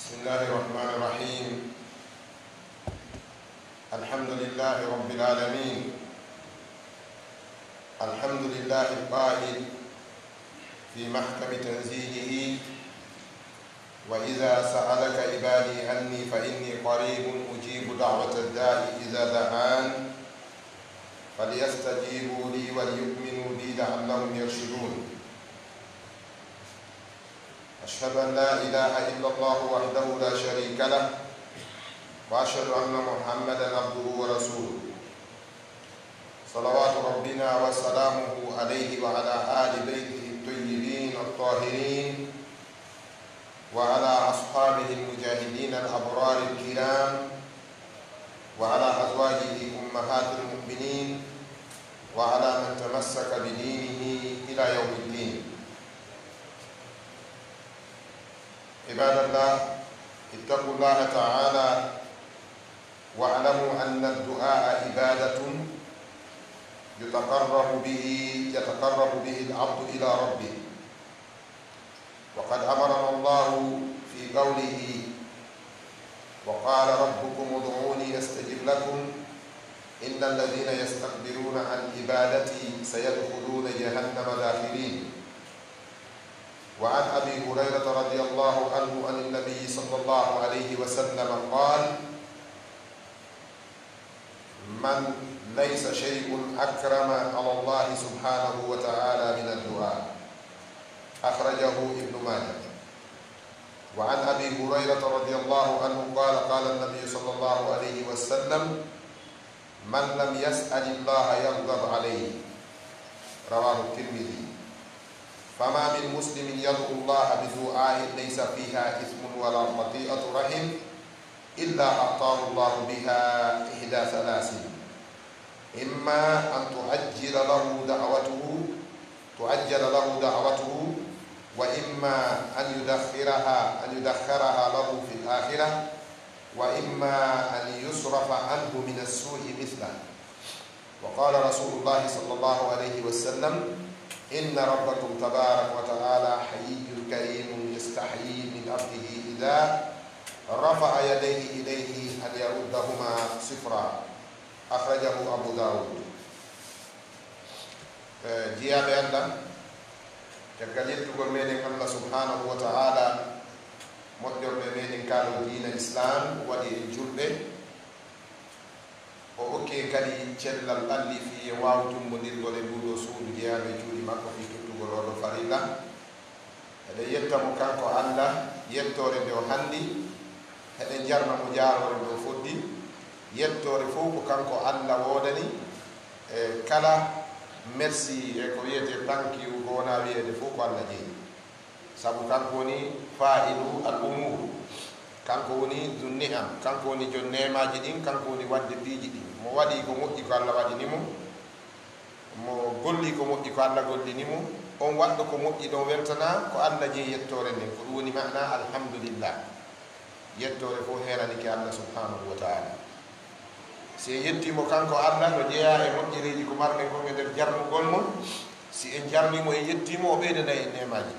Bismillahirrahmanirrahim. Alhamdulillahi Rabbil Alameen. Alhamdulillahi al-Qa'id fi mahkami tanzihihi. Wa idha sa'alaka ibadi anni fa inni qareebun ujibu da'wata ad-da'i idha da'an. Falyastajibu li wa liyu'minu bi la'allahum yarshudun. أشهد أن لا إله إلا الله وحده لا شريك له وأشهد أن محمدا عبده ورسوله صلوات ربنا وسلامه عليه وعلى آل بيته الطيبين الطاهرين وعلى أصحابه المجاهدين الأبرار الكرام وعلى أزواجه أمهات المؤمنين وعلى من تمسك بدينه إلى يوم الدين. عباد الله، اتقوا الله تعالى واعلموا أن الدعاء عبادة يتقرب به العبد إلى ربه. وقد أمرنا الله في قوله وقال ربكم ادعوني أستجب لكم إن الذين يستكبرون عن عبادتي سيدخلون جهنم داخرين. وعن أبي هريرة رضي الله عنه عن النبي صلى الله عليه وسلم قال: من ليس شيء أكرم على الله سبحانه وتعالى من الدعاء. أخرجه ابن ماجه. وعن أبي هريرة رضي الله عنه قال: قال النبي صلى الله عليه وسلم: من لم يسأل الله يغضب عليه. رواه الترمذي. فما من مسلم يدعو الله بدعاء ليس فيها إثم ولا قطيعة رحم إلا أعطاه الله بها إحدى ثلاث: إما أن تعجل له دعوته وإما أن يدخرها له في الآخرة وإما أن يصرف عنه من السوء مثله. وقال رسول الله صلى الله عليه وسلم: إن ربكم تبارك وتعالى حي كريم يستحيي من عبده إذا رفع يديه إليه أن يردهما صفرا. أخرجه أبو داود. جيا بأن تكلمت قرمين الله سبحانه وتعالى مدر بمين كانوا دين الإسلام ودين جربه وأوكي كالي تشل اللي في واوتم مدير دولبو رسول جيا بجود ko fi tuttugolooɗo farilla. Eɗen yetta mo kanko Allah yettore nde o hanndi, eɗen jarna mo jaarore nde o foddi, yettore fof ko kanko Allah wodani e kala merci e ko wiyete thank you ko wona wiyete fof ko Allah jeyi sabu kanko woni fa'ilu al-umur kanko woni dunni'am kanko woni jonnemaji din kanko woni wadde biiji din mo wadi ko moƴƴi ko Allah wadi ni mo golli ko moƴƴi ko Allah golli ni mo on waddo ko moƴƴi do weltana ko Allah jeyi yettore nden ko woni ma'ana alhamdulillah yettore fof herani ki Allah subhanahu wa ta'ala si yettimo kanko Allah do jeya e moƴƴereji ko marne ko e nder jarnugol mon si en jarnimo e yettimo o ɓeydana en nemaji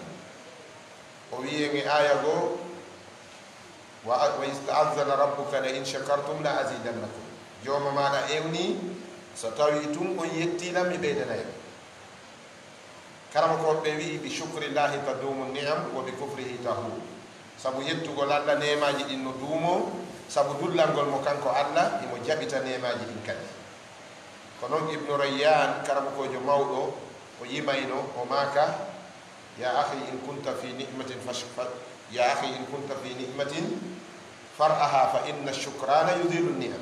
o wiye nge aya go wa ista'azzana rabbuka la in shakartum la azidannakum jooma maɗa ewni so tawi tum on yettina mi ɓeydana en karama ko ɓe wi bi shukrillahi tadumu ni'am wa bi kufrihi tahu sabu yettugol Allah nemaji ɗin no duumo sabu dullangol mo kanko Allah imo jabita nemaji ɗin kadi ko noon ibnu rayyan karamukojo mawɗo o yimayno o maaka ya akhi in kunta fi ni'matin fashkur ya akhi in kunta fi ni'matin far'aha fa inna ash-shukrana yudhilu an-ni'am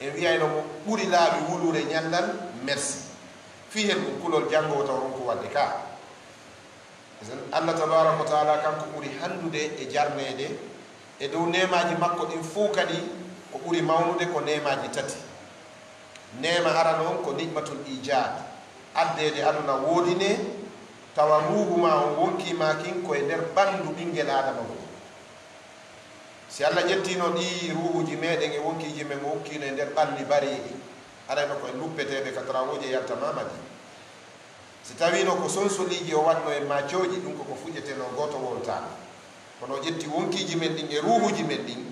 e wi'ay no mo buri laabi wulure nyallal merci fi hen ko kulol jango to ronko wadde ka sen Allah tabaaraka wa ta'ala kanko buri handude e jarneede e dow nemaji makko ɗin fuu kadi ko ɓuri mawnude ko nemaji tati nema ara noon ko ni'matul ijad addede aduna woodine tawa ruuguma on wonkima kin koye nder ɓandu ɓinngel adama o si Allah ƴettino ɗi ruuhuji meɗen e wonkiji men wonkino e nder ɓalli bariɗi arayno koye luppeteɓe katrawuje yalta mamadi si tawino ko sonsoliji o wanno e macoji ɗum koko fuƴeteno goto woltama kono jetti wonkiji men ɗin e ruhuji men ɗin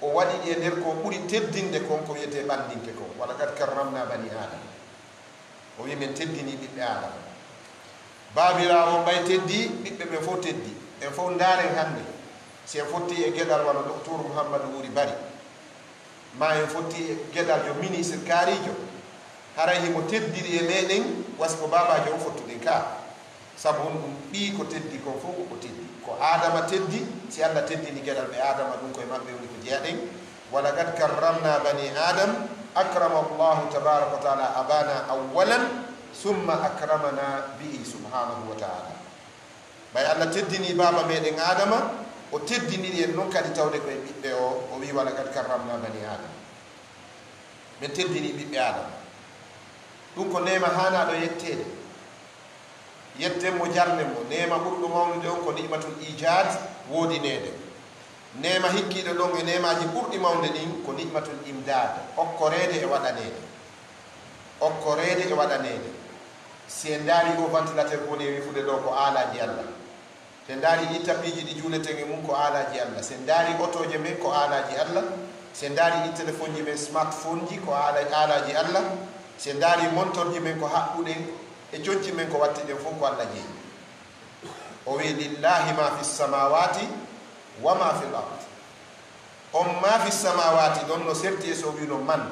o waɗi ɗi e nder ko ɓuri teddinde kon ko wiyete ɓandinte kon wala kad karramna bani adama o wi min teddini ɓiɓɓe adama baabirawo mbay teddi ɓiɓɓe ɓe fof teddi en fof ndaaren hannde si en fotti e geɗal walla docteur mouhammadou wuri bari ma en fotti e geɗal yo ministre kaarijo haray himo teddiri e meɗen wasko babajo o fottuɗen ka sabu on ɗum ɓii ko teddi kon fof koko teddi ko adama teddi si Allah teddini geɗal ɓe adama ɗum koye maɓɓe woni ko jeyaɗen wala kad karramna bani adam akrama allahu tabaraka wa taala abana awalan summa akramana bihi subhanahu wa taala ɓay Allah teddini baba meɗen adama o teddiniri en noon kadi tawde koye ɓiɓɓe o o wi wala kad karramna bani adam min teddini ɓiɓɓe adama ɗum ko nema hanaɗo yettede yette mo jarne mo nema ɓurɗo mawnude on ko ni'matul ijad woodinede nema hikkiɗo ɗon e nemaji ɓurɗi mawde ɗin ko ni'matul imdad okkorede e waɗanede okkorede e waɗanede si en daari o ventilateur woni e wifude ɗo ko aalaji Allah sen daari ɗi tapiji ɗi juuleten e mum ko aalaji Allah sen daari otoje men ko aalaji Allah sen daari ɗi téléphone ji men smartphone ji ko aalaji Allah sen daari montorji men ko haɓɓuɗen e jojji men ko watte ɗen fof ko Allah jeeyi o wi lillahi ma fi samawati wa ma fi l ard on ma fi samawati ɗon no serti e so wino man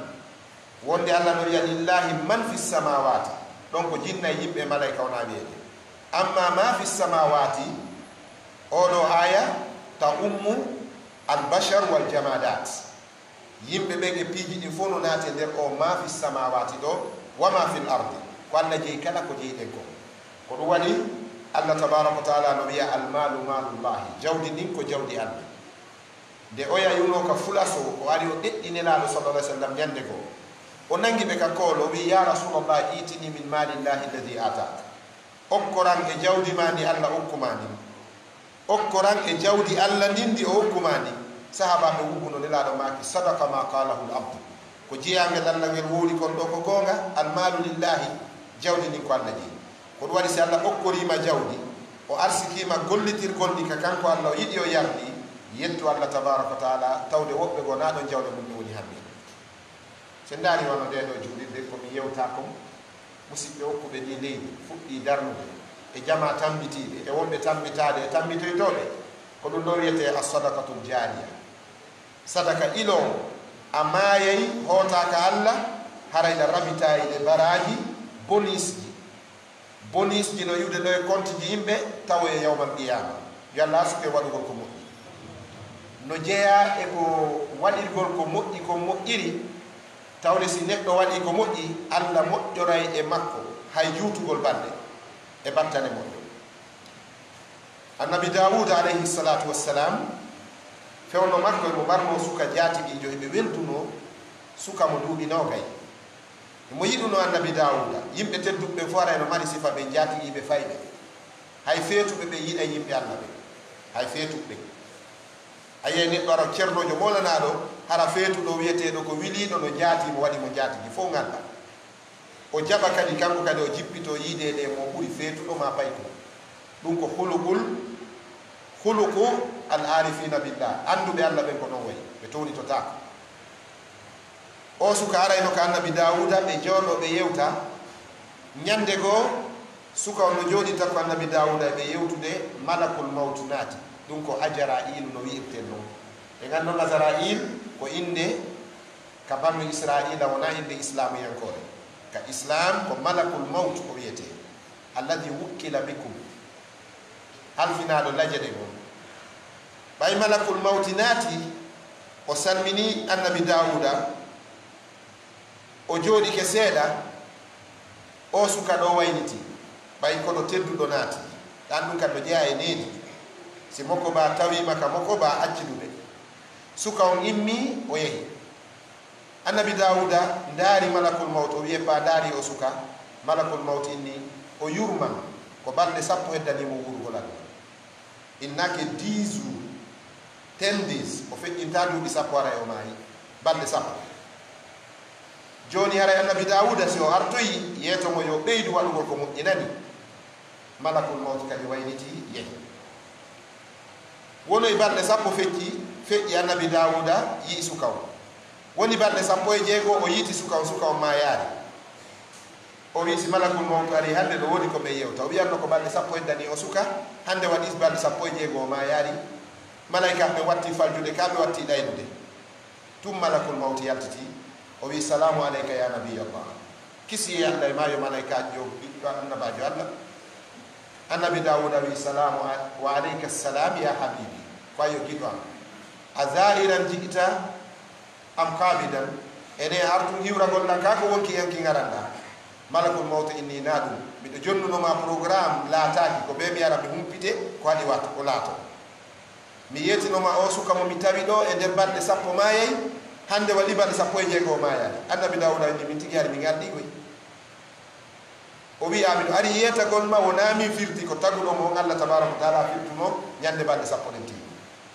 wonde Allah no wiya lillahi man fi samawati ɗon ko jinna e yimɓe malayka wona wiyeɗe amma ma fi samawati oɗo aya ta ummu albashar wal jamadat yimɓe ɓen e piiji ɗin fof no naati e nder o ma fi samawati ɗo wa ma fi l ardi ko Allah jeyi kala ko jeyiɗen ko ko ɗum waɗi Allah tabaraka wa taala no wiya almalu malullahi jawdi ndin ko jawdi Allah nde o yayuno ka fulaso o ari o ɗeɗɗi nelaɗo sallallahu alaihi wasallam ñande ko o nangi ɓe ka koolo o wi ya rasulallah itini min malillahi alladi ataka okkoran e jawdi ma ndi Allah hokkuma ndin okkoran e jawdi Allah ndin ndi o hokkuma ndin sahaba ɓe wuɓuno nelaɗo maki sadaka ma qalahu l abdu ko jeyangel Allah ngel wooli kon ɗo ko goonga almalu lillahi jawdi ni ko Allah jeeyi ko ɗum waɗi si Allah okkorima jawdi o arsikima gollitirgol ɗi ka kanko Allah o yiɗi o yardi yettu Allah tabaraka wa taala tawde woɓɓe go na ɗon jawde mum ɓe woni hammin sendani wano deno julirde ko mi yewta ko musibbe ko be ni leydi fuddi darnude e jama tambitibe e wonbe tambitade e tambitoytobe ko dum do wiyete as-sadaqatul jariya sadaka ilo amayi hota ka Allah harayda rabita ile baraji bonus ji no yude do e konti ji himbe tawe yawmal qiyamah yalla suke wadugo ko mo no jeya e ko wadirgol ko moddi ko moddiri tawle si neddo wadi ko moddi alla moddoray e makko hay jutugol bande e battane moddo annabi Dawud alayhi salatu wassalam fewno makko mo barmo suka jati bi jo be weltuno suka mo dubi nogay mo yiduno annabi Dawud yimbe teddube foore no mari sifa be jati be fayde hay feetube be yida yimbe annabi hay feetube ayene baro cernojo molanado hara fetu do wiyete do ko wili do no jaati mo wadi mo jaati gi fo ngalla o jaba kadi kanko kadi o jippito yide de mo buri fetu do ma payto dum ko khuluqu al arifina billah andu be alla be ko non way be toni to ta o suka ara eno ka annabi Dawuda be jodo be yewta nyande go suka on jodi ta ko annabi Dawuda be yewtude malakul mautunati dum ko ajara ilu no wi'tenno e ganno Azrail ko inde ka banu Israila wona inde islam yankore ka islam ko malakul maut ko wiyete alladhi wukkila bikum alfinado lajade go bay malakul maut nati o salmini annabi Dawuda o jodi ke seda o suka do wayniti bay ko do teddudo nati dan dum ka do jeya e nedi si moko ba tawi maka moko ba accidude suka on immi o yehi annabi Dawuda ndari malakul maut o wiye ba ndari o suka malakul maut inni o yurman ko balde sappo heddani mo wurgo lan innaki dizu 10 days o fe intadu bi sappo ara o mayi balde sappo joni ara annabi Dawuda si o artoyi yeto mo yo beydu wadugo ko mo inani malakul maut kadi wayniti yehi wono ibalde sappo fetti annabi Dawuda yi sukaw woni balde sappo e jego o yiti sukaw ma yaari o wi si malakul maut ari hande do woni ko be yewta o wiyanno ko balde sappo e dani o suka hande wadi balde sappo e jego ma yaari malaika be watti faljude ka be watti dayde tum malakul maut yaltiti o wi salamu alayka ya nabiy allah kisi yalla ma yo malaika jo bi annabi allah annabi Dawuda wi salamu wa alayka assalam ya habibi kwa yo gidwa azairan jikita am qabidan ene artu hiwra golla ka ko wonki yanki ngaranda malakul maut inni nadu mi do jonnuno ma program laataki ko be mi arabe humpite ko ali wat ko laato mi yetino ma o suka mo mi tawi do e der bande sappo maye hande wali bande sappo e jego maye annabi Dawuda ni mi tigiari mi ngardi ko o wi amin ari yeta gon ma wonami firti ko tagudo mo Allah tabaaraku taala firtumo nyande bande sappo den ti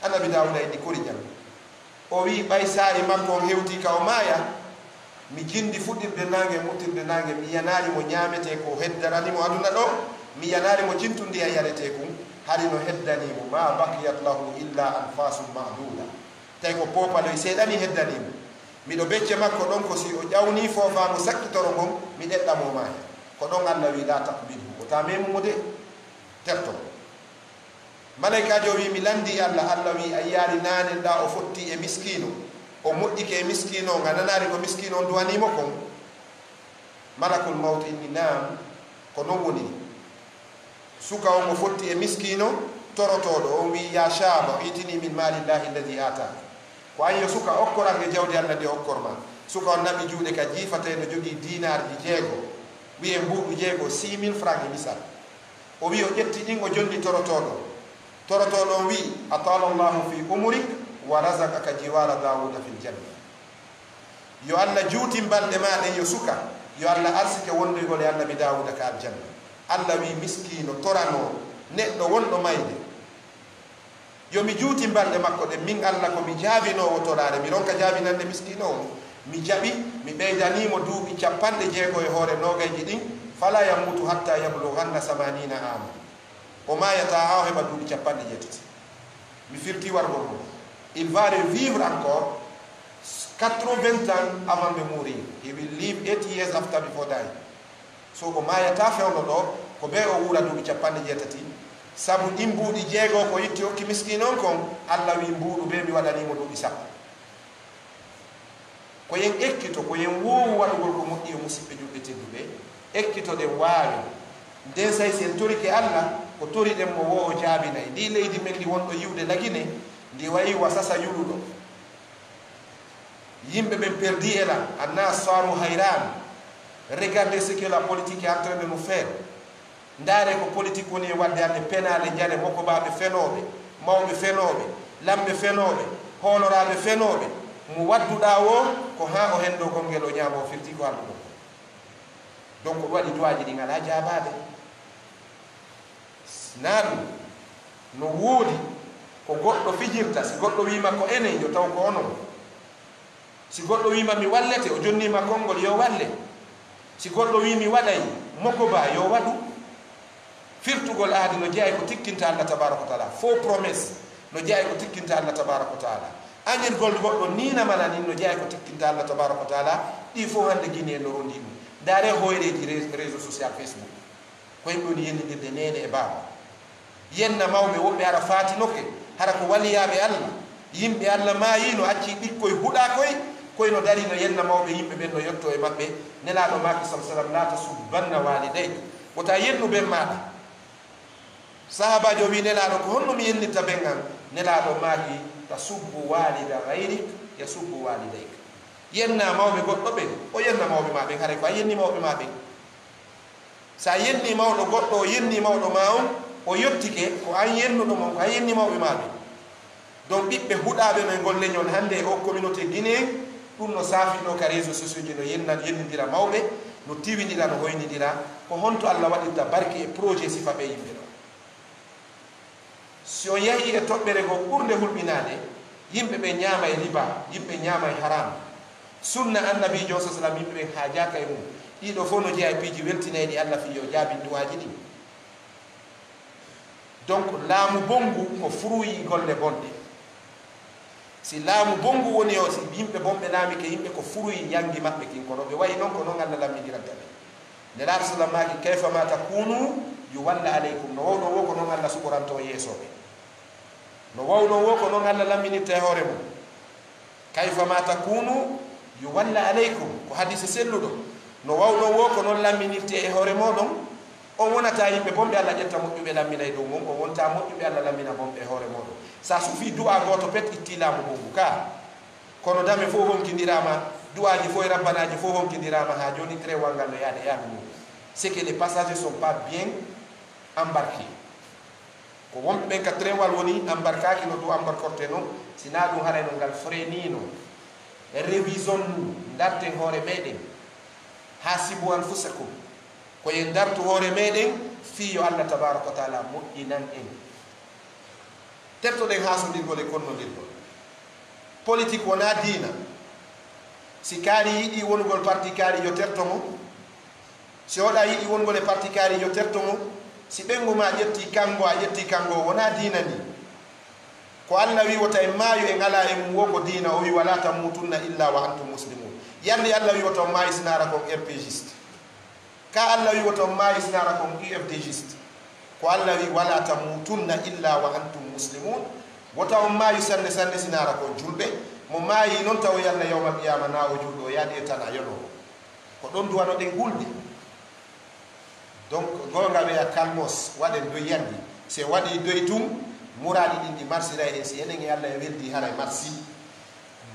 annabi Dawuda e dikori jam o wi bay saari makko hewti ka o maya mi jindi fudirde nange mutirde nange mi yanari mo nyamete ko heddarani mo aduna do mi yanari mo cintundi ay yarete ko hari no heddani mo ma baqiyat lahu illa anfasun ma'duda tay ko popa do sedani heddani mi do becce makko don ko si o jawni fofa mo sakkitoro ngom mi dedda mo maya ko don Allah wi la taqbidu ko tamemu mode terto malaika jowi mi landi Allah wi ayari nane da o fotti e miskino o modike e miskino gananari ko miskino duwani mo kon malakul maut inni nam ko non woni suka o mo fotti e miskino torotodo o wi ya shaba itini min mali Allah alladhi ata ko ayo suka okkora ke jawdi Allah de okkorma suka on nabi juude ka jifata no jogi dinar di jego wiye mbuudu jego 6000 francs misal o wi o jetti dingo jondi torotodo wi atala allah fi umrik wa razaqaka jiwara Dawuda fil janna yo alla juuti balde mane yo suka yo alla arsike wondo go le alla bi Dawuda ka janna alla wi miskino torano neddo wondo mayde yo mi juuti balde makko de min alla ko mi jaabino o torare mi ronka jaabinande miskino mi jabi mi beydani mo duubi capande jeego e hoore nogaji din fala yamutu hatta yablughanna samanina am o ma yataha heba duubi capande jeetati mi firti wargo il va revivre encore 80 ans avant de mourir. He will live 80 years after before dying. So ko maya tafeololo ko be o wura du 70 sabu imbuudi jeego ko yitti okki miskino kon Allah wi mbuudu be mi wadani mo dubi sappo ko yen ekkito ko yen woowu wadugol ko moddi musibe jubbete dube ekkito de waawi de sai sen torike Allah ko tori dem mo woo jaabi nay di leydi men di wondo yiwde lagine di wayi wasasa yuludo yimbe be perdi era annas saru hayran. Regardez ce que la politique est en train de nous faire. Ndare ko politique woni e wadde ande penale jare boko baabe fenobe mawbe fenobe lambe fenobe holorabe fenobe mu wadduda wo ko haa o hendo ko ngelo nyaabo firti ko alko donc ko wadi duaji di ngala jaabaade nanu no wodi ko goddo fijirta si goddo wiima ko ene yo taw ko onon si goddo wiima mi wallete o jonnima kongol yo walle si goddo wiimi wadai moko ba yo wadu firtugol aadi no jey ko tikkinta Allah tabaaraku taala faux promesse no jey ko tikkinta Allah tabaaraku taala angel gold goddo nina mala nin no jey ko tikkinta Allah tabaaraku taala di fo hande guiné no rondi daare hoyreji réseaux sociaux Facebook ko en do yendi de nene e baba yenna mawbe wobbe ara faati nokke hara ko waliyaabe Allah yimbe Allah maayino acci bikkoy huda koy koy no dari no yenna mawbe yimbe ben no yotto e mabbe nelaado makki sallallahu alaihi wasallam banna waliday o ta yennu be maata sahaba jo wi nelaado ko honno mi yennita bengal nelaado maaji tasubbu walida ghayrik yasubbu walidayk yenna mawbe goddo be o yenna mawbe ma be hare ko yenni mawbe ma be sa yenni mawdo goddo yenni mawdo maawon o yottike ko an yennudo mon ko yenni mawbe ma be donc bibbe hudaabe men golle nyon hande o communauté guinéen dum no safino ka réseaux sociaux dino yenna yennidira mawbe no tiwinira no hoynidira ko honto Allah wadita barke e projet sifabe yimbe. Si on yahi e toɓɓere go ɓurde hulɓinade yimɓe ɓe ñaama e riba, yimɓe ñaama e haram. Sunna annabijo sallam yimɓe ɓe haajaka e mum. Ɗiɗo fof no jeya piiji weltinayɗi Allah fi yo jaabi duwaji ɗi. Donc laamu bongu ko fruyi golle bonɗe. Si laamu bongu woni o si yimɓe bonɓe laamike yimɓe ko fruyi yangi maɓɓe kinkono ɓe wayi noon ko noon Allah lammidiranta ɓe. Nelaaɗo sallam maaki kayfa ma takunu yuwalla aleykum no wawno wo ko noon Allah sukoranto yeesoɓe. No wawno wo ko non Allah laminita hoore mum kayfa ma takunu yuwalla alaykum ko hadise selludo no wawno wo ko non laminita e hoore modon on wonata yimbe bombe Allah jetta modduɓe lamina e dow mum on wonta modduɓe Allah lamina bombe e hoore modon sa sufi du'a goto pet ittilamu bongu ka kono dame fo honkidirama du'aji fo e rabbanaji fo honkidirama ha joni trewal ngal no yaade yaade mum c'est que les passagers sont pas bien embarqués. Ko wonɓe ka trewal woni embarquage no do embarcorté non sina dum haray no gal frenino revision darte hoore meeden hasibu anfusakum ko yen dartu hoore meeden fi yo Allah tabaaraku taala mu'inan en terto de haso din gole konno din politique wona dina si kari yidi wongol parti kari yo terto mo si oda yidi wongol parti kari yo terto mo si bengo ma yetti kango wona dina ni ko Allah wi wota e mayo e ngala e mum woko dina o wi wala tamutunna illa wa antum muslimun yandi Allah wi wota mayi sinara ko RPGiste ka Allah wi wota mayi sinara ko UFDGiste ko Allah wi wala tamutunna illa wa antum muslimun wota mayi sanne sanne sinara ko julbe mo mayi non taw yalla yawma qiyama na o juldo yade tan ayodo ko don du wano de guldi. Donc gonga be kalmos waden do yandi se wadi doitum muradi dindi marsira e se enen yalla e weldi haray marsi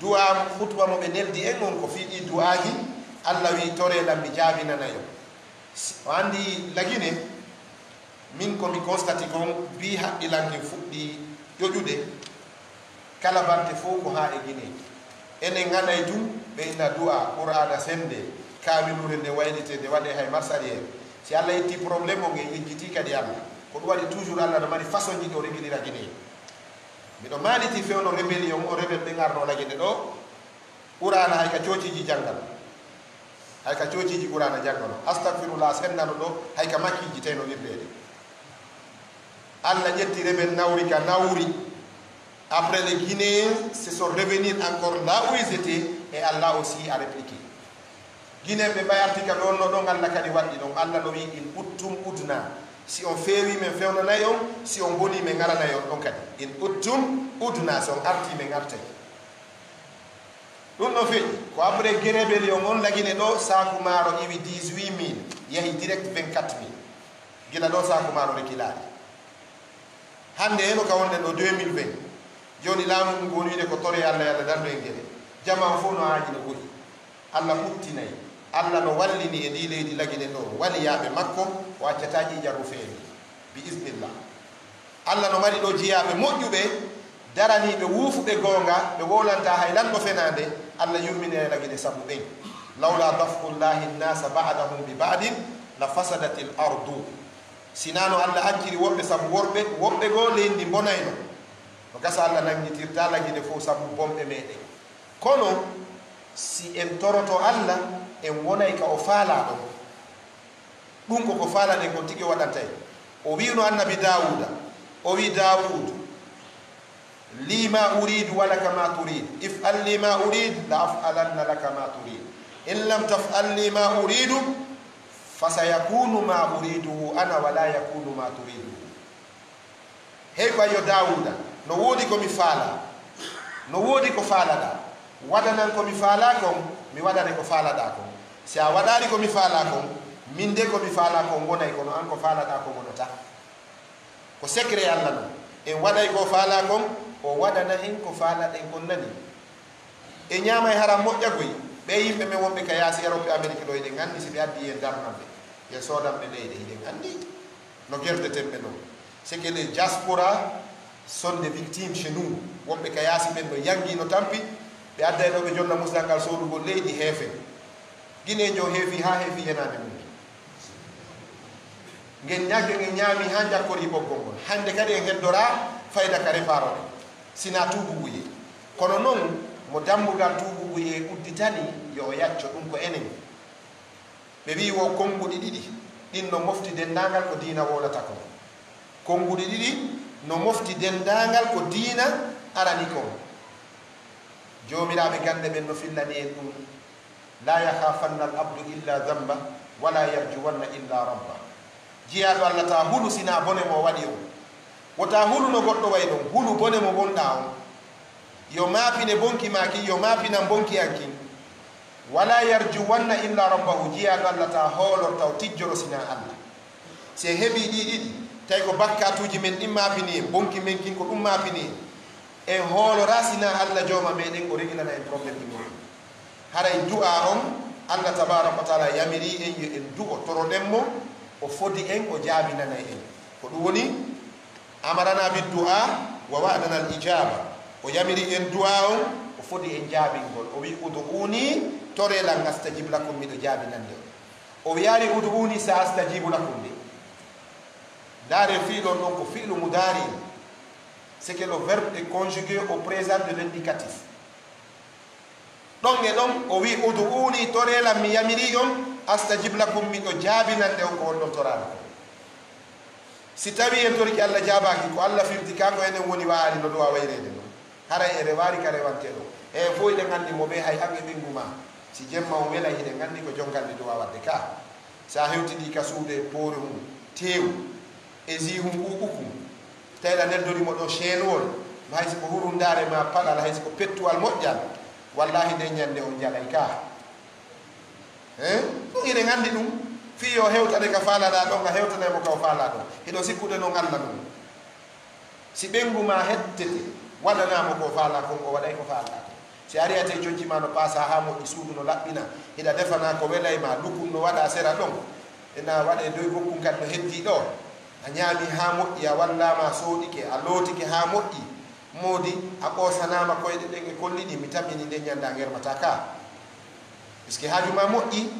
du'a khutba mo be neldi en on ko fi di du'aji Allah wi tore lambi jabina nayo wandi lagine min ko mi constati kon bi haqilanke fuddi jojude kala bante fo ko haa e gine enen nganay dum be ina du'a qur'ana sende kamilure de waylite de wade hay marsari e si Allah yetti problème o ngey yejjiti kadi Allah ko do wadi toujours Allah do mari façon ji do reglira gine mi do maliti fewno rebellion o rebel be ngarno la gine do qur'ana hay ka ciociji jangal hay ka ciociji qur'ana jangal astaghfirullah senna do hay ka makiji teno libbede Allah yetti rebel nawri ka nawri après les Guinéens se sont revenus encore là où ils étaient e Allah aussi a répliqué guiné be bayarti ka don no don Allah kadi waddi don Allah do wi in uttum udna si on feewi men fewna nayon si on boni men ngara nayon don kadi in uttum udna so arti men ngarte don no fe ko après guiné be yon on lagine do saku maro iwi 18000 yahi direct 24000 gila do saku maro rekilade hande eno ka wonde do 2020 joni lamu ngoni de ko tore Allah yalla dardo ngere jama fo no haaji no godi Allah muttinay Allah no wallini e di leydi lagine do wali yabe makko waccataaji jaru feeni bi iznillah Allah no mari do jiyabe mojjube darani be wufube gonga be wolanta haylan do fenande Allah yurmine lagine sambu be laula tafqullahi an-nasa ba'dahum bi ba'din la fasadatil ardu sinano Allah akiri worbe sam worbe go leydi bonayno gasa Allah nagnitirta lagine fo sabu bombe mede kono si en toroto Allah en wonay ka o faala do dum ko faala de ko tigi wadantay o wiino annabi Dawuda o wi Dawud lima urid wala kama turid if'al lima urid la af'alanna laka ma turid in lam taf'al lima urid fasayakunu ma uridu ana wala yakunu ma turidu hey ba yo Dawuda no wodi ko mi faala no wodi ko faala da wadanan ko mi faala ko mi wadane ko faala da ko si a wadari ko mi faala ko min de ko mi faala ko ngonay ko no an ko faala da ko ngonata ko secret Allah en waday ko faala ko o wadana hin ko faala de gonnani e nyama e haram mo jagoy be yimbe me wombe ka yasi Europe America do de ngandi si be addi en darnambe ye sodam be de de ngandi no gerde tembe no c'est que les diaspora sont des victimes chez nous wonbe kayasi men do yangi no tampi be adday do be jonna musdangal sodu go leydi hefe ginejo hefi ha hefi enade mum gen nyagge gen nyami ha jakkori bogongo hande kadi en heddora fayda ka refaro sina tubu guye kono non mo dambugal tubu guye udditani yo yacco dum ko enen be wi wo kongudi didi din no mofti dendangal ko dina wolata ko kongudi didi no mofti dendangal ko dina arani ko jomirabe gande ben no fillani en dum la yakhafanna al-abdu illa dhanba wala yarjuwanna illa rabba jiya Allah ta hulu sina bone mo wadi o wota hulu no goddo wayno hulu bone mo bonda on yo mapine bonki maki yo mapina bonki anki wala yarjuwanna illa rabba jiya Allah ta holo tawtijjo sina Allah se hebi didi tay ko bakkatuji men imapini bonki men kin ko dum mapini en holo rasina Allah joma meden ko regina en problème mo haray du'a on Allah tabaaraka taala yamiri en du'o toro demmo o fodi en o jabina nay en ko dum woni amarana bi du'a wa wa'dana al ijaba o yamiri en du'a on o fodi en jabingol o wi uduni tore la ngastajib lakum mi do jabinande o wi yari uduni sa astajibu lakum Dare filo non ko filo mudari c'est que le verbe est conjugué au présent de l'indicatif donc et donc o wi uduni torela mi yamiriyum astajib lakum min jabinande ko on torala si tawi en torki Allah jabaki ko Allah firti ka ko enen woni waali no do wa wayrede no hara e rewari ka rewante do e fo ile ngandi mo be hay hangi binguma si jemma o wela hide ngandi ko jongalde do wa wadde ka sa hewti di ka suude pore mum teew ezi hukuku tayla nder dori modo chenol ma haysi ko hurum dare ma pala haysi ko pettual modjal wallahi de nyande on jalay ka ko ire ngandi dum fi yo hewtade ka fala da do ga hewtade mo ka fala do hido sikkude no ngalla dum si benguma hettete wadana mo ko fala ko go waday ko fala si ari ate jojjima no passa ha mo isudu no labbina hida defana ko welay ma dukum no wada sera dum ena wade doy bokku kat no hetti do anyami ha moddi ya wallama soodike a lootike ha moddi modi a qosanama koyde de ngi kollidi mi tamini de nyanda ngermata ka iske hajuma moddi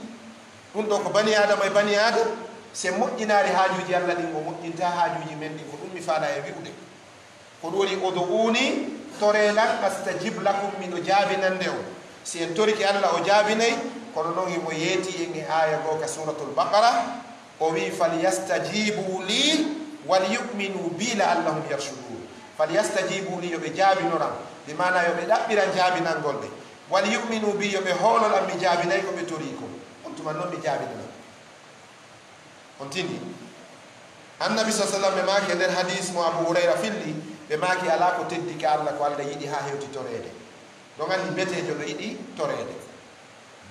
dum do ko bani adam e bani adam se moddinari hajuji Allah din go moddinta hajuji men di ko dum mi faada e wiude ko dori odouni torela astajib lakum min jabinande o si en toriki Allah o jabinay ko non ngi mo yeti e ngi aya go ka suratul baqara o wi falyastajibu li walyu'minu bi la'allahum yarshudun falyastajibu li yobe jabinoram bi mana yobe dabbira jabinangolbe wal yu'minu bi yo ɓe howlol am mi jaabinayi ko mi tori ko on tuma noon mi jaabinana on tindi annabi sa sallam ɓe maaki e nder hadis mo Abu Hurayra filli ɓe maaki ala ko teddi ka Allah ko Allah yiɗi ha hewti torede ɗon anndi betejo ɗo yiɗi torede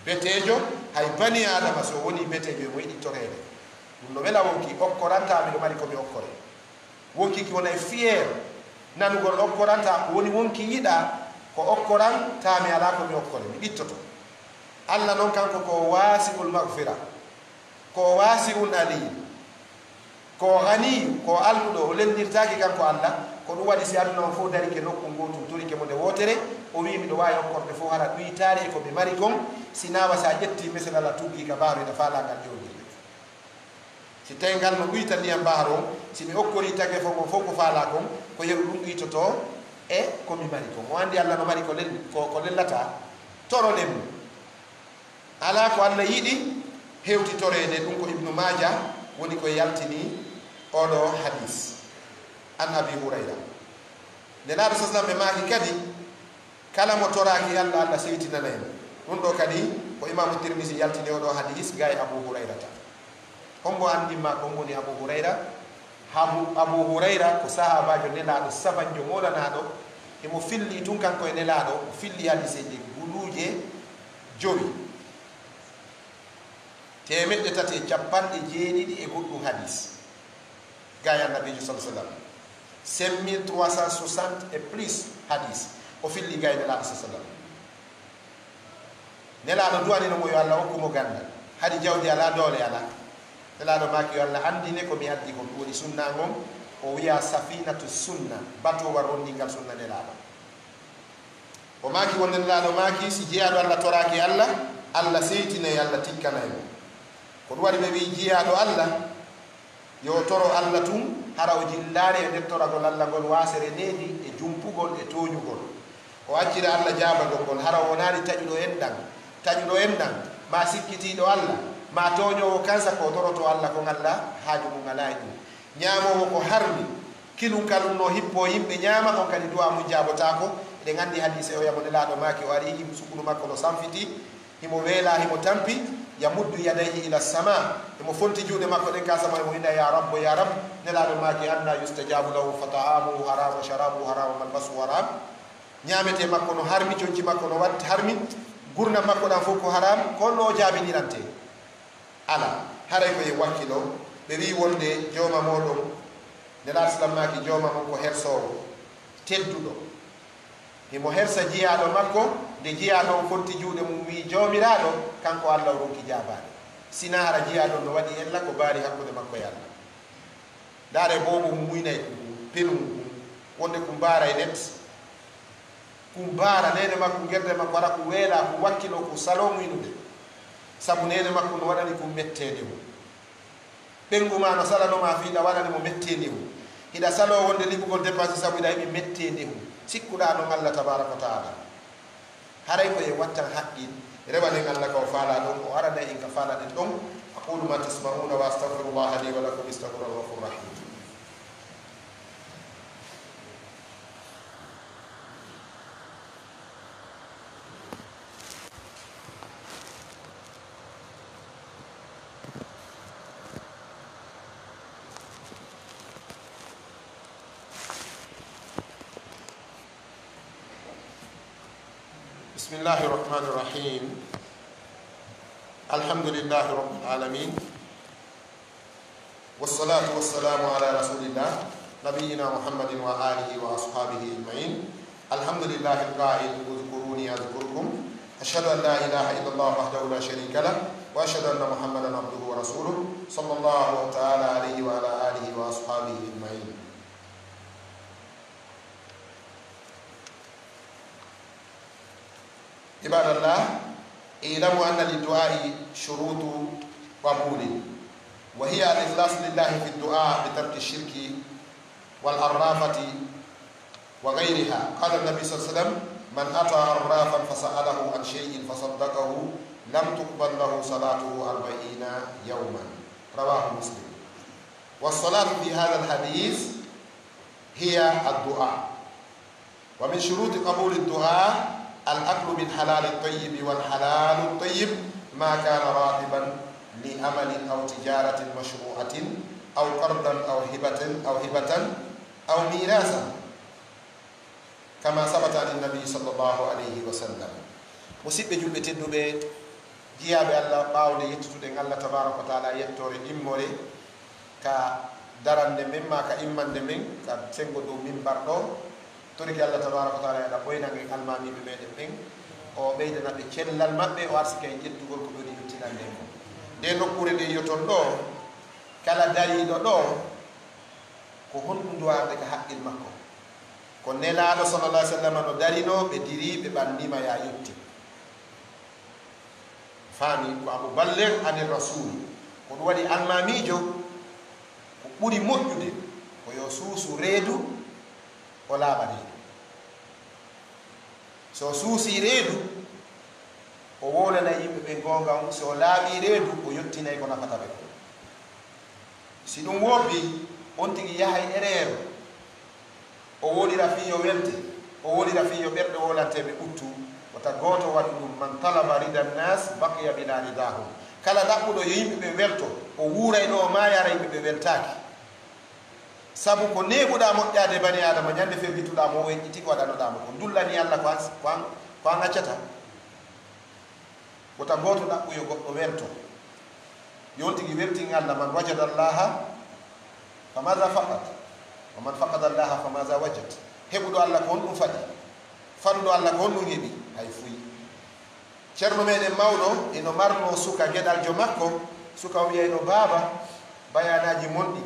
betejo hay bani adama so woni betejo mo yiɗi torede ɗum no wela wonki okkoranta miɗo mari komi okkore wonki ki wona e fier nanugol okkoranta woni wonki yiɗa ko okkoran taami ala ko mi okkore mi ittoto Allah non kanko ko wasiul magfira ko wasiul alim ko ghani ko almudo lendirtaaki kanko Allah ko ɗum waɗi si aduna o fof dari ke nokku gootum tori ke monde wotere o wi miɗo waawi okkorde fof hara ɗuyitaari e ko ɓe mari kon sinawa sa ƴetti misal Allah tuugi ka baaro ena faalagal jooɗirde si tawi ngal no ɗuyita ndiyam baaro on si mi okkori tage fof ko faala kon ko yeru ɗum ɗuytoto e komi mari ko mo andi Allah no mari ko lellata toro lemu ala ko Allah yiɗi hewti torede ɗum ko Ibnu Maja woni ko yaltini oɗo hadis an Abi Hurayra ndenaaɗo saslam ɓe maaki kadi kala mo toraki Allah Allah seytinana en ɗum ɗo kadi ko Imamu Tirmisi yaltini oɗo hadis ga e Abu Hurayra ta hombo andinma kon woni Abu Hurayra Abu Hurayra ko sahabajo nelaɗo sabanjo molanaɗo emo filli tun kanko e nelaɗo o filli hadiseji guluje 9,371 hadis gay annabijo sallallahu alaihi wasallam 5360 et plus hadis o filli gay nelaɗo sallallahu alaihi wasallam nelaɗo duwanino mo yo Allah hokkumo gandal hadi jawdi ala doole ala nelaɗo maaki yo Allah andine ko mi addi kon ɗum woni sunna ngon o wiya safinatu sunna batowar rondingal sunna nelaɗo o maaki wonde nelaɗo maaki si jeyaɗo Allah toraki Allah Allah seytinayi Allah tikkanayi mo ko ɗum waɗi ɓe wi jeyaɗo Allah yo toro Allah tun hara o jillaari e nder toragol Allah ngol wasere needi e jumpugol e toñugol o accira Allah jaabagol ngol hara o wonaani taƴuɗo enɗan ma sikkitiɗo Allah ma toñowo kansa ko toroto Allah ko Allah haaju mu ngala ɗum ñaamowo ko harmi kilum kalum no hippo yimɓe ñaama on kadi duwa mum jaabotako eɗen gandi hadise o yamo nelaɗo maaki o ari him sukulu makko no sanfiti himo weela himo tampi yamuddu yadayhi ila sama emo fonti juuɗe makko ɗen ka sama emo inda ya rabbo ya rab nelaɗo maaki anna yustajabu lahu fa taamuhu haram wa sharabuhu haram wa malbasuhu haram ñaamete makko no harmi jonci makko no watti harmi gurna makko ɗan fof ko haram ko no jaabinirante ala haray ko e wakkilo ɓe wi wonde jooma moɗon nelaɗo sallam maaki jooma mon ko hersoowo tedduɗo himo hersa jiyaɗo makko nde jiyaɗo o fotti juuɗe mum wi joomiraɗo kanko Allah o ronki jaabaade sina hara jiyaɗo no waɗi ella ko baari hakkude makko e Allah ndaare boobo mum muynayi penu mum wonde ko mbaara e net ko mbaara nene makko gerde makko wara ko weela ko wakkilo ko salo muynude sabu nene makko no waɗani ko mettede mum ɓengu ma no salanoma fiiɗa waɗani mo mettede mum hiɗa salo wonde liɓugol dépense sabu hiɗa yiɓi mettede mum sikkuɗa no Allah tabaraka wa taala haray koye wattan haqqi rewanen Allah ka o faala ɗon o arana en ka faala ɗen ɗon aqulu ma tasmauna wa astahfirullaha li wa lakum istahfirullah ghafur rahim بسم الله الرحمن الرحيم الحمد لله رب العالمين والصلاة والسلام على رسول الله نبينا محمد وآله وأصحابه أجمعين الحمد لله القائل اذكروني أذكركم أشهد أن لا إله إلا الله وحده لا شريك له وأشهد أن محمدا عبده ورسوله صلى الله تعالى عليه وعلى آله وأصحابه أجمعين عباد الله اعلموا أن للدعاء شروط قبول وهي الإخلاص لله في الدعاء بترك الشرك والعرافة وغيرها قال النبي صلى الله عليه وسلم من أتى عرافا فسأله عن شيء فصدقه لم تقبل له صلاته 40 يوما رواه مسلم والصلاة في هذا الحديث هي الدعاء ومن شروط قبول الدعاء الأكل بالحلال الطيب والحلال الطيب ما كان راتبا لأمل أو تجارة مشروعة أو قرضا أو هبة أو ميراثا كما ثبت عن النبي صلى الله عليه وسلم. musiɓɓe julɓe tedduɓe jiyaɓe Allah ɓawde yettutude Allah tabaraka wa taala yettore immore ka darande men ma ka immande men ka sengo dow mimbar ɗo toriki Allah tabaraka wa taala yaɗa ɓoynange almamiɓe meɗen ɓen o ɓeydanaɓe cellal maɓɓe o arsika e ƴettugol ko ɓeɗi yettinande ko nde nokkure nde yoton ɗo kala dariɗo ɗo ko honɗum duwarde ka haqqil makko ko nelaɗo sallallahu alaihi wasallam no darino ɓe diri ɓe ɓandima ya yetti fami ko Abu Balligh anil rasul ko ɗum waɗi almamijo ko ɓuri moƴƴude ko yo suusu reedu o laaɓa reedu so suusi reedu o wonana yimɓe ɓe gonga on so o laaɓi reedu o yettinayi ko nafata ɓe si ɗum woppi on tigi yahay ereer o woɗira fi yo welte o woɗira fi yo ɓerɗe wolanteɓe ɓuttu wata goto waɗi ɗum man talaba rida nnas baqiya bila ridahum kala ɗaɓɓuɗo yo yimɓe ɓe welto o wuuray ɗo o maayara yimɓe ɓe weltaki sabu ko neeɓuɗa moƴƴade bani adama ñande fewwituɗamo o enƴi tigi waɗanoɗamo ko dullani Allah ko an accata wata goto ɗaɓɓuyo goɗɗo welto yon tigi weltin Allah man wajada allaha fa maza faqad wa man faqada allaha fa maza wajad heɓuɗo Allah ko honɗum faɗi fanɗo Allah ko honɗum heɓi hay fuyi ceerno meɗen mawɗo eno marno suka geɗaljo makko suka o wiyayno baaba bayanaji monɗi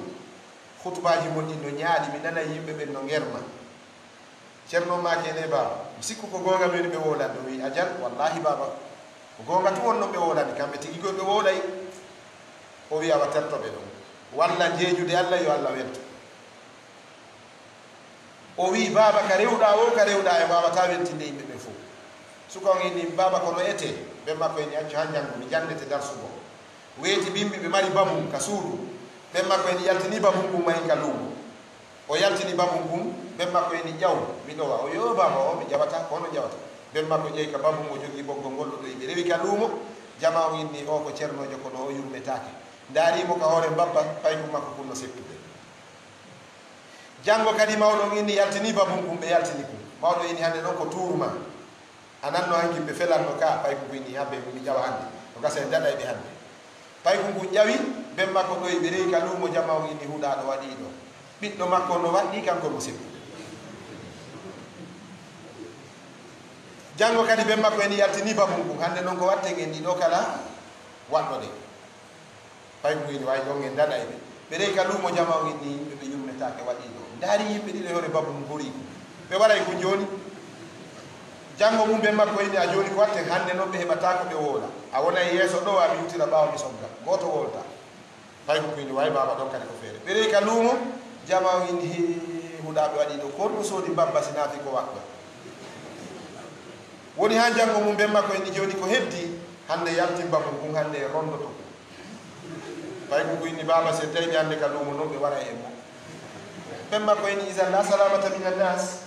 hutubaji monɗi no ñaaɗi mi nana yimɓe ɓen no ngerma ceerno makene baaba mi sikku ko gonga men ɓe wolani ɗo wi ajal wallahi baaba ko gonga tu wonno ɓe wolani kamɓe tigi koɓe wolay o wiya wa tertoɓe ɗon walla jeejude Allah yo Allah welto o wi baaba ka rewɗa o ka rewɗa e wawata weltinde yimɓe ɓe fof suka on inni baba kono ete ɓe makko en accu han janngo mi jannete darsugo weeti bimbi ɓe mari bamum ka suudu ɓen makko en yaltini bamum ngum mayi ka luumo o yaltini bamum ngum ɓen makko en ƴaw mi ɗowa o yo baba o mi jaɓata kono jaɓata ɓen makko ƴeyi ka bamum o jogii boggol ngol ɗo ɗoyi ɓe rewi ka luumo jama on inni o ko ceernojo kono o yurmetake ndaarimo ka hoore babba payko makko kunno septude janngo kadi mawɗo on inni yaltini bamum ngum ɓe yaltini kum mawɗo inni hannde noon ko tuuruma anan no hanki be felanno ka pay ko ni habbe mi jawa hande o gasa en dada e be hande pay ko ngu jawi be makko do e be rey ka lumo jamaw ni huda do wadi do biddo makko no wadi kanko mo seppi jango kadi be makko en yaltini bamungu hande non ko watte ngen ni do kala waddo de pay ko ni way do ngen dada e be rey ka lumo jamaw ni be yummetake wadi do dari yimbe dile hore babum buri be waray ko joni jango mum be makko indi a joni ko watte hande non be hebata ko be wola a wona yeso do wa mi utira bawo mi sogga goto wolta tay ko indi way baba don kadi ko fere be re ka lumo jama indi huda be wadi do ko do sodi bamba sinafi ko wakko woni han jango mum be makko indi joni ko heddi hande yalti bamba ko hande rondo to tay ko indi baba se tay hande ka lumo non be wara e mo be makko indi iza la salamata minan nas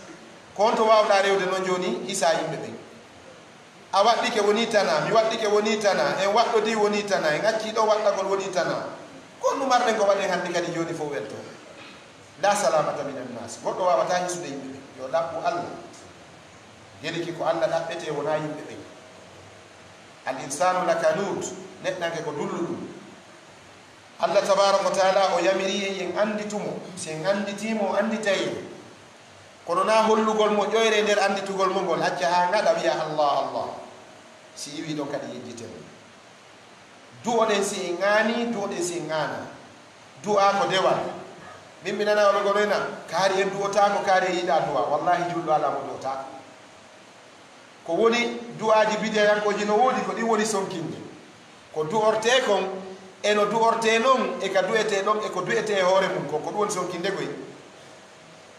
konto wawɗa rewde noon joni hisa yimɓe ɓen a waɗɗike woni tana mi waɗɗike woni tana en waɗɗodi woni tana en acci ɗo waɗɗagol woni tana kon numarɗen ko waɗen hannde kadi joni fof welto la salamata minan nas goɗɗo wawata hisude yimɓe ɓen yo ɗaɓɓu Allah yeniki ko Allah ɗaɓɓete wona yimɓe ɓen al insanu lakanut neɗɗanke ko dulluɗum Allah tabaraka wa taala o yamiri en anditumo si en anditimo o anditayi kono na hollugol mo ƴoyre nder anditugol mo ngol hacca ha ngaɗa wiya allah allah si iwi ɗon kadi yejjitemo du'oɗen si en ŋaani du'oɗen si en ŋaana du'a ko dewal min mi nana wala gonoyna kaari en du'otako kaari e yiɗa du'a wallahi julɗo ala mo du'otako ko woni du'aji bidiyankoji no woodi ko ɗin woni sonkinde ko du'orte kon eno du'orte noon e ka du'ete ɗon e ko du'ete e hoore mum kon ko ɗum woni sonkinde koy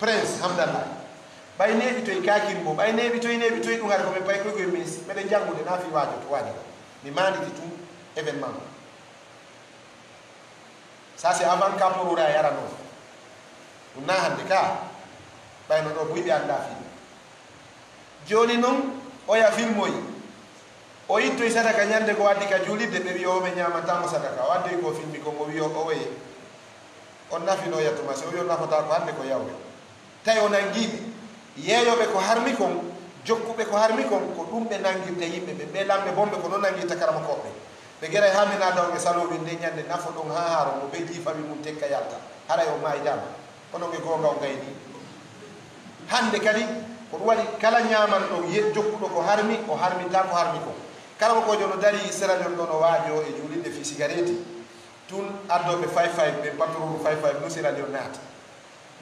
prince hamdallah bay nebi toy kakin bo bay nebi toy dum har ko be bay ko go ministre mede jangude na fi wajo to wadi mi mandi di tout événement ça c'est avant kaporura yara no na handika bay no do buibi anda fi joni non o ya film moy o yitto isata ka nyande ko wadi ka julide be wi o be nyama tam sadaka wadi ko film ko mo wi o o we on nafi no yatuma so yo na ko ta ko ande ko yawbe tay on angibi yeyo be ko harmi kon jokku be ko harmi kon ko dum be nangirte yimbe be lambe bombe ko non nangirta karama ko be gere hamina dawge salobe de nyande nafo don ha haro mo be di fami mum tekka yalta hara yo may dam ono be gonga o gaydi hande kadi ko wali kala nyaman do ye jokkudo ko harmi ta ko kala ko jono dari sera don no wajo e julinde fi cigarette tun addo be 55 be patron 55 no sera don nat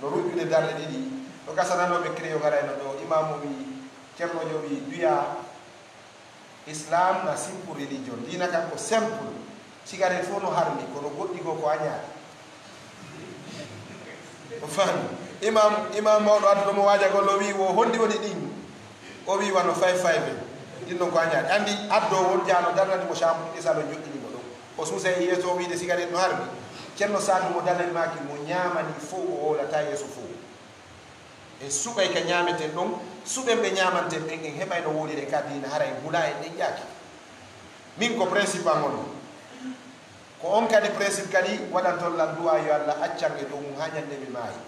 no rujude darle didi do kasana no be creo garayno do imamu mi cerno jowi duya islam na simple religion dina ka ko simple cigarette fo no harmi ko goddi ko anyaade o fami imam mawdo addo mo waja go lowi wo hondi woni din o wi wano 55 dinno ko anyaade andi addo won jaano darnade mo chambu isalo joddini mo do o suuse yeso wi de cigarette no harbi cenno saadu mo dalel maki mo nyaama ni fo o hola ta yeso fo e suube ka nyaamete don suube be nyaamante en hebay no wodi de kadina haray bula en de jaaki min ko principe amon ko on kadi principe kadi wadanto la duwa yo alla accange do mu hanyande mi maayi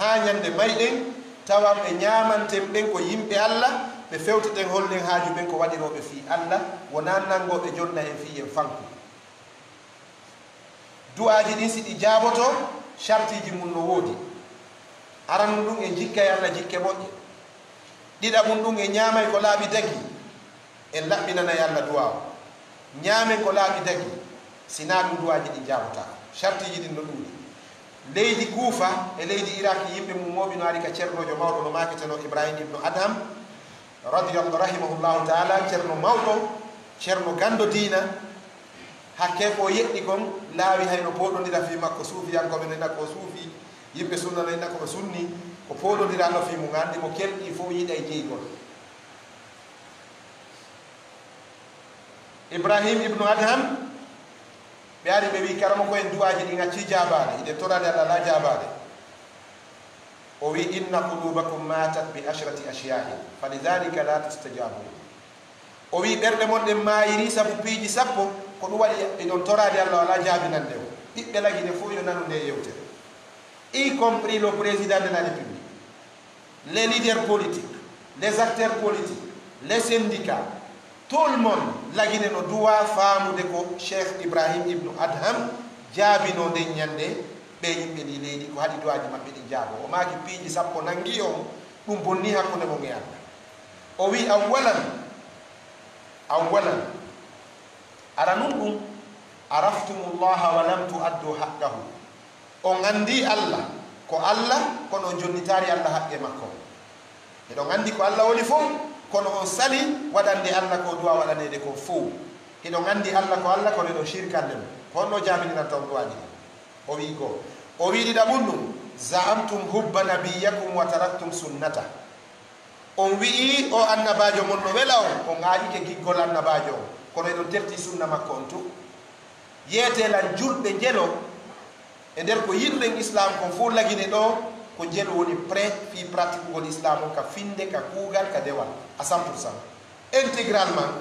ha nyande mayden tawam e nyaamanten ben ko yimbe alla be fewteten holden haaju ben ko wadirobe fi alla wona nango be jonna e fi e fanko duaji din sidi jaboto shartiji mun no wodi aran dum e jikka yalla jikke bodde dida mun dum e nyaamay ko laabi dagi en labbinana yalla duwa nyaame ko laabi dagi sinadu duaji din jabota shartiji din no dum leydi Kufa e leydi Iraq yimbe mum mobino ari ka cernojo mawdo no maketeno Ibrahim ibn Adham radiyallahu rahimahullahu ta'ala cerno mawdo cerno gando dina hakke ko yeddi kon laawi hayno podondira fi makko suufi yanko be nda ko suufi yimbe sunna nda ko sunni ko podondira no fi mu ngandi mo keldi fo yida e jeyi kon Ibrahim ibn Adham be ari be wi karamo ko en duwaji di ngati jabaade ide torade alla la jabaade o wi inna qulubakum matat bi ashrati ashiyahi falidhalika la tastajabu o wi berde mon de mayri sabu piji sappo ko dum wadi e don torade alla la jabinande o bibbe lagi de fo yo nanu de yewte y compris le président de la république les leaders politiques les acteurs politiques les syndicats tout le monde la guiné no duwa faamu de ko Cheikh Ibrahim ibn Adham jabino de nyande be yimbe di leydi ko hadi duwaji mabbe di jabo o maaki piiji sappo nangi on dum bonni hakkunde mo ngiyalla o wi awwalan aranum araftumullaha wa lam tu'addu haqqahu o ngandi Allah ko no jonnitari Allah hakke makko e do ngandi ko Allah woni fo kono on sali wadande Allah ko duwa wadande ko fu edo ngandi Allah ko do shirkande kono jaminina taw duwaji o wi go o wi di dabundu za'amtum hubba nabiyyakum wa taraktum sunnata on wi o annabajo mon no wela on ngaaji ke giggol annabajo kono do terti sunna makko on tu yete lan julbe jelo e der ko yidde islam ko fu lagine do ko jelo woni prêt fi pratique ko l'islam ka finde ka kugal ka dewa à 100% intégralement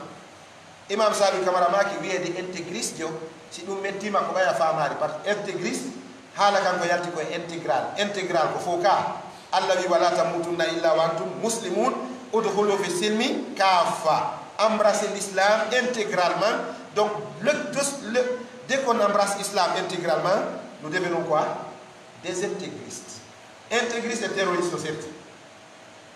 imam sabi kamara maki wiede intégriste jo si dum mettima ko baya famari par intégriste hala kan ko yalti ko intégral ko foka alla wi wala tamutunna illa wa antum muslimun udkhulu fi silmi kafa embrasser l'islam intégralement donc dès qu'on embrasse l'islam intégralement nous devenons quoi des intégristes. Intégriste et terroriste certes.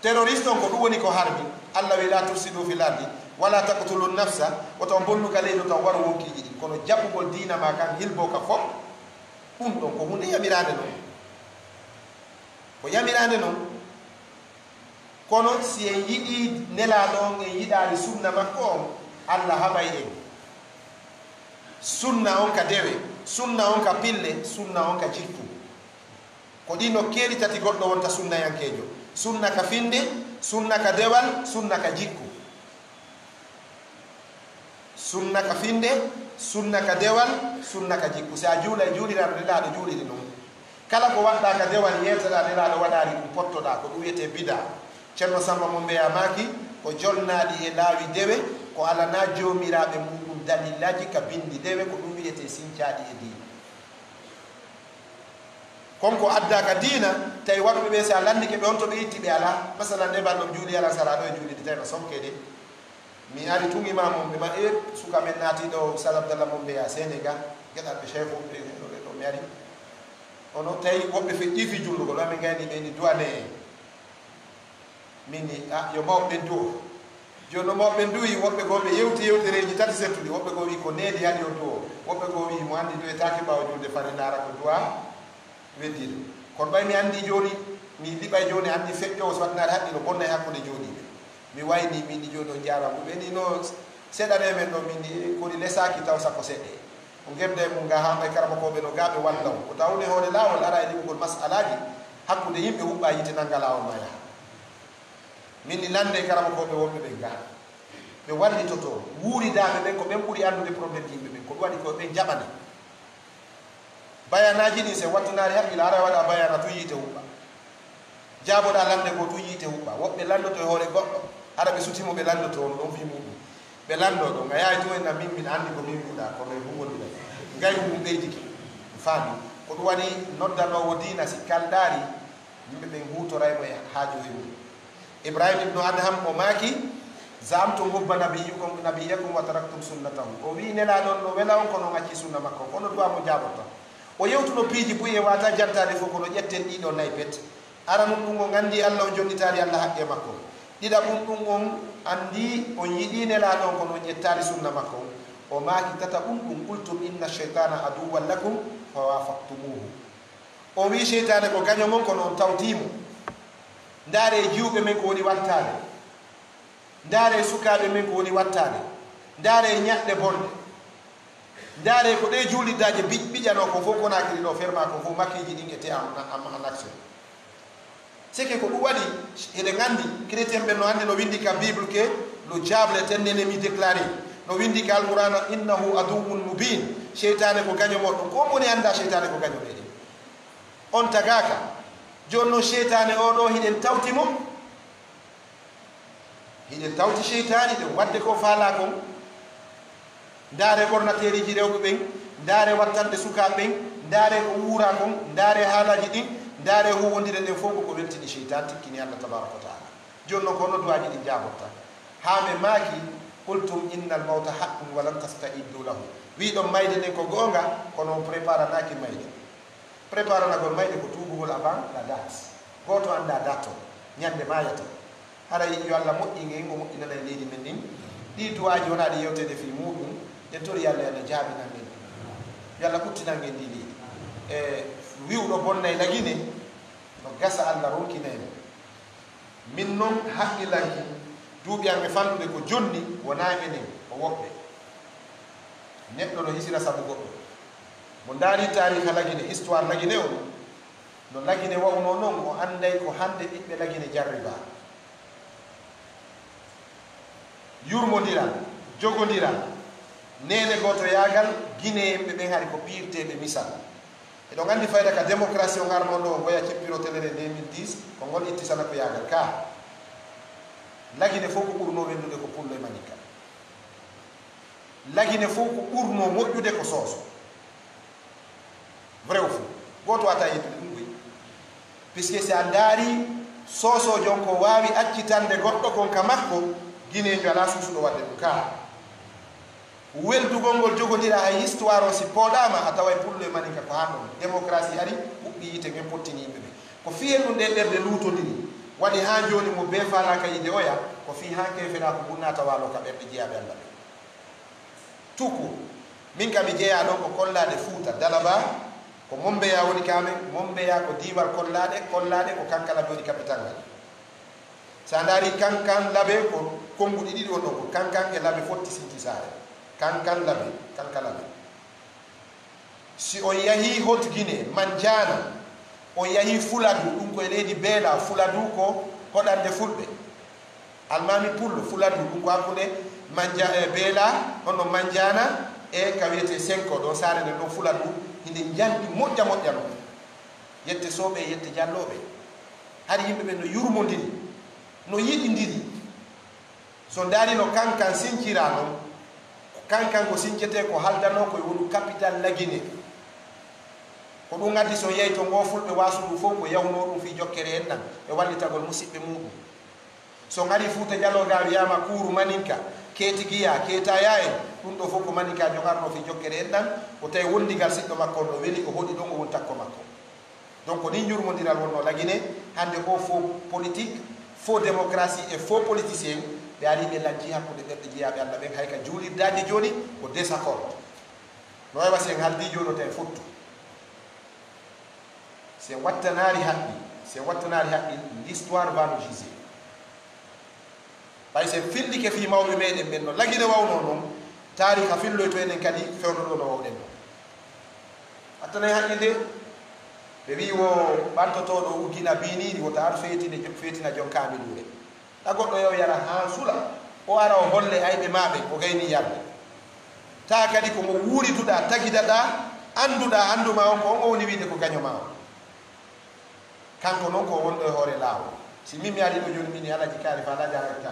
Terroriste on ko dum woni ko harbi alla wi la tusidu fil ardi wala taqtulu nafsa wa tambullu kalaydu tawar wonki jidi kono jappugol dina ma kan hilbo ka fop dum don ko hunde yamirade non O yamirande non kono si en yidi nelado en yidari sunna makko Allah habay en sunna on ka dewe sunna on ka pille sunna on ka jippu ko dino keri tati goddo wonta sunna yankejo sunna ka finde sunna ka dewal sunna ka jikku sunna ka finde sunna ka dewal sunna ka jikku sa jula julira nelado julira non kala ko wanda ka dewal yetala nelado wadari ko pottoda ko duwete bida cerno samba mo be amaki ko jolnaadi e laawi dewe ko ala na joomiraabe mudum dalilaji ka bindi dewe ko dum wiete sincaadi e diina konko adda ka diina tay wadbe be sa landi ke be on to be itti be ala masala ne bandum juuli ala sala do juuli tay no sonkede mi ari tungi mamum be ma e suka men naati do sala abdallah mo be a senegal geda be cheikh o be do mi ari ono tay wobbe fe difi jullugo do mi ngani be ni douane mini a yo mawɓe duwo joni no mawɓe duwi woɓɓe ko ɓe yewti yewtereji tati settuɗi woɓɓe ko wi ko needi hani o duwo woɓɓe ko wi mo andi do e taake ɓaawa julde fani ndaara ko duwa weddiɗo kono ɓay mi andi joni mi liɓay joni andi feƴƴo so watnaade haɗɗi no bonna e hakkude joɗiɓe mi wayni minni joni o jarama ɓeni no seɗane men ɗo minni koni lesaki taw sakko seɗɗe o gemde mum ga hamɓay karama koɓe no gaɓe wallaw ko tawne hoore laawol ara e liɓugol masalaji hakkude yimɓe huɓɓa yite nanga laawol ma yaha minni lande karama ko be wonbe be ga be walli toto wuri daabe be ko be buri andude problème yimbe be ko wadi ko be jabani bayanaji ni se wattunare hakki laara wada bayana to yite hubba jabo da lande ko to yite hubba wobbe lando to hore goddo ara be sutimo be lando to on don fi mum be lando do ngaya to en min min andi ko min buda ko be wonde ngay hum be diki faami ko wadi nodda do wodina si kaldari yimbe be ngutora e haajo yimbe Ibrahim ibn Adham o maki zamtu hubba nabiyukum nabiyakum wa taraktum sunnatahu o wi ne la don no wela on kono ngati sunna makko kono duwa mo jabota o yewtuno piiji buye wata jartade fo kono jetten dido naybet ara mum dum o gandi Allah o jonnitari Allah hakke makko dida bum dum on andi on yidi ne la don kono jettari sunna makko o maki tata bum qultum inna shaytana aduwwan lakum fa wafaqtumuhu o wi shaytana ko ganyo mon kono tawtimu ndare jiwbe men ko woni wattade ndare sukabe men ko woni wattade ndare nyadde bonde ndare ko de juulidaaje bijjano ko fof kona kiri do ferma ko fof makkeji din ete am action seke ko wadi ede ngandi chrétien be no ande no windi ka bible ke lo diable tennene mi déclarer no windi ka alqur'ana innahu aduwwun mubin shaytane ko ganyo mo don ko woni anda shaytane ko ganyo be on tagaka jonno shaytane o do hiden tawti mum hiden tawti shaytani de wadde ko faala ko ndare bornateri ji rewbe ben ndare wattande sukabe ben ndare ko wura ko ndare haalaji din ndare hu wondire den fofu ko weltini shaytan tikini Allah tabaaraka taala jonno ko no duaji din jabotta haabe maki qultum innal mauta haqqun wa lam tasta'iddu lahu wi do mayde den ko gonga kono prepara taki mayde prepara na gol mayde ko tubugol avant la date goto anda dato nyande mayato hara yi yo Allah moddi ngey ngo moddi na leedi men din di duwaaji wona di yewtede fi mudum de tori yalla yalla jaabi na men yalla kuttina ngey di leedi e wiwdo bonna e lagine no gasa Allah ronki nene min non haqilahi duubi ambe fandude ko jonni wona men o wobbe neddo no hisira sabu goddo bondari tarikha lagine histoire lagine o no lagine wa uno non o anday ko hande bibbe lagine jarriba yurmodira jogodira nene goto yagal guine be be hari ko pirte be misal e do gandi fayda ka démocratie o ngarmo do boya cippiro telere 2010 ko ngol itti sana ko yagal ka lagine fofu burno wendude ko pullo e manika lagine fofu burno moddude ko soso vrai ouf goto ata yidde dum goy puisque c'est andari soso jonko wawi accitande goddo kon kamakko guine jala susudo wadde dum ka weldu gongol jogodira hay histoire o si podama ataway pullo manika ko hando démocratie ari ubbi yite ngem pottini be ko fiyen dum de derde lutodini wadi ha joni mo be faala ka yide oya ko fi ha kefena ko bunna tawalo ka be jiabe Allah tuku min kam jeya don ko kollade fuuta dalaba ko mombe ya woni kame mombe ya ko diwal kollade ko kanka labe woni kapitangal sa ndari kankan labe ko kongu didi do ko kankan e labe fotti sinti sare kankan labe si o yahi hot Guinée manjana o yahi fuladu dum ko leydi bela fuladu ko hodande fulbe almami pullo fuladu dum ko akude manja e bela hono manjana e kawete 5 do sare de do fuladu inde janti modja no yette sobe yette jallobe hari yimbe be no yurmondiri no yidi ndiri so dari no kankan sincirano kankan ko sincete ko haldano ko wonu capital lagine ko dum ngati so yeyi to ngo fulbe wasu fo ko yawno dum fi jokkere en nan e wallita gol musibbe mudum so ngari futa jallo gawi yama kuru maninka keti giya keta yae dum do foko manika jogarno fi jokkere en nan o tay wondigal sikko makko do weli ko hodi dongo won takko makko donc ni njur mondiral wonno lagine hande ko fo politique fo démocratie et fo politicien be ari be lanji hakkude bedde jiyabe Allah be hayka juli dadi joni ko désaccord noy wasi en haldi jono tay fottu c'est wattanari hakki l'histoire va nous juger bay se fildi ke fi mawbe meden benno lagine wawno non tarika fillo to enen kadi fewdo no wawden atane hakinde be wi wo barto to do ugina bini wo tar feeti de feeti na jonkami dure ta goddo yow yara ha sula o ara o holle aybe mabe o gayni yarde ta kadi ko mo wuri duda tagidada anduma on woni wiide ko ganyo ma kanko non ko wondo hore lawo si mimi ari do joni mini alaji kali fa alaji akta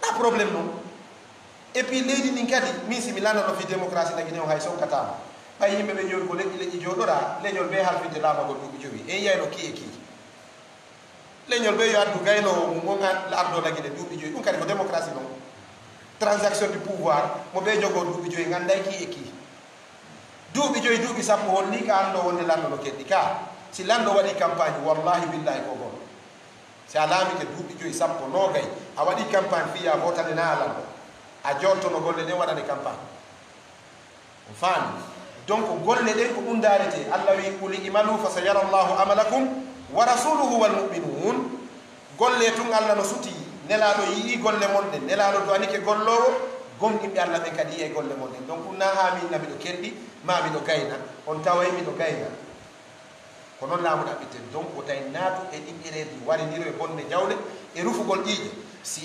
pas problème non et puis leydi ni kadi mi si milana no fi démocratie la Guinée hay son katama bay yimbe be jor ko leydi jodora leñol be halfinde lama go dubi jowi e yayno ki e ki leñol be yo addu gayno mo ngat la addo la Guinée dubi jowi dum kadi ko démocratie non transaction du pouvoir mo be jogo dubi jowi nganday ki e ki duuɓi joyi duuɓi sappo holli ka anndo wonde lanndo no keddi ka si lanndo waɗi campagne wallahi billahi ko gon si a laamike duuɓi joyi sappo noogay a waɗi campagne fiya hotane na lanndo a jontono golle ɗen waɗane campagne on faami donc golle ɗen ko ɗum daarete allah wi qul imalu fa sayara llahu amalakum wa rasuluhu walmuminun golle tun allah no suti nelaaɗo yi'i golle mon ɗen nelaaɗo do anike gollowo gonɗi ɓe allah ɓe kadi yiye golle mon ɗen donc ɗum na haamina miɗo keddi ma miɗo gayna on tawayi miɗo gayna ko noon laamu ɗaɓɓiten donc o tawi naatu e ɗiɓɓereeji wariniro e bonne jawle e rufugol ƴiiƴe si